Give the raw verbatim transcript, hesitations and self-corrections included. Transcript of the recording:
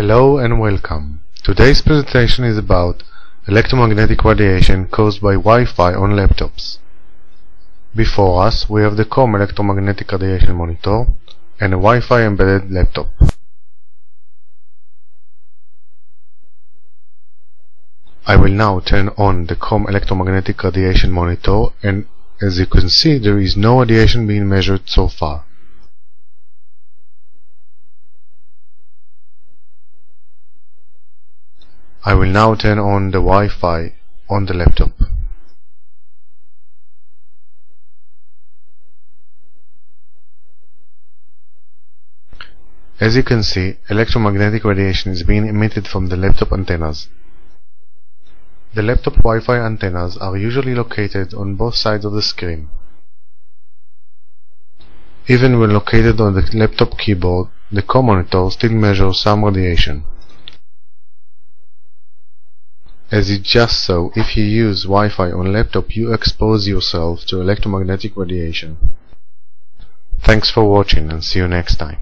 Hello and welcome. Today's presentation is about electromagnetic radiation caused by Wi-Fi on laptops. Before us we have the COM electromagnetic radiation monitor and a Wi-Fi embedded laptop. I will now turn on the COM electromagnetic radiation monitor, and as you can see, there is no radiation being measured so far. I will now turn on the Wi-Fi on the laptop. As you can see, electromagnetic radiation is being emitted from the laptop antennas. The laptop Wi-Fi antennas are usually located on both sides of the screen. Even when located on the laptop keyboard, the COM monitor still measures some radiation. As you just saw, if you use Wi-Fi on laptop, you expose yourself to electromagnetic radiation. Thanks for watching and see you next time.